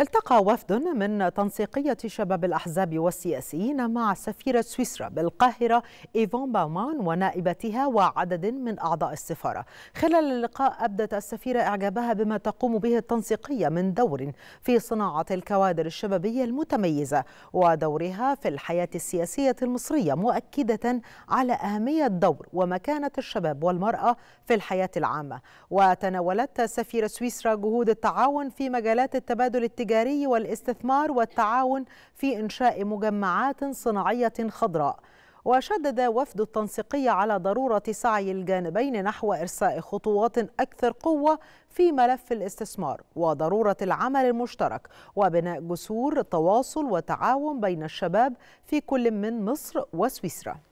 التقى وفد من تنسيقية شباب الأحزاب والسياسيين مع سفيرة سويسرا بالقاهرة إيفون باومان ونائبتها وعدد من أعضاء السفارة. خلال اللقاء أبدت السفيرة إعجابها بما تقوم به التنسيقية من دور في صناعة الكوادر الشبابية المتميزة ودورها في الحياة السياسية المصرية، مؤكدة على أهمية دور ومكانة الشباب والمرأة في الحياة العامة. وتناولت سفيرة سويسرا جهود التعاون في مجالات التبادل التجاري والاستثمار والتعاون في إنشاء مجمعات صناعية خضراء. وشدد وفد التنسيقية على ضرورة سعي الجانبين نحو إرساء خطوات أكثر قوة في ملف الاستثمار وضرورة العمل المشترك وبناء جسور تواصل وتعاون بين الشباب في كل من مصر وسويسرا.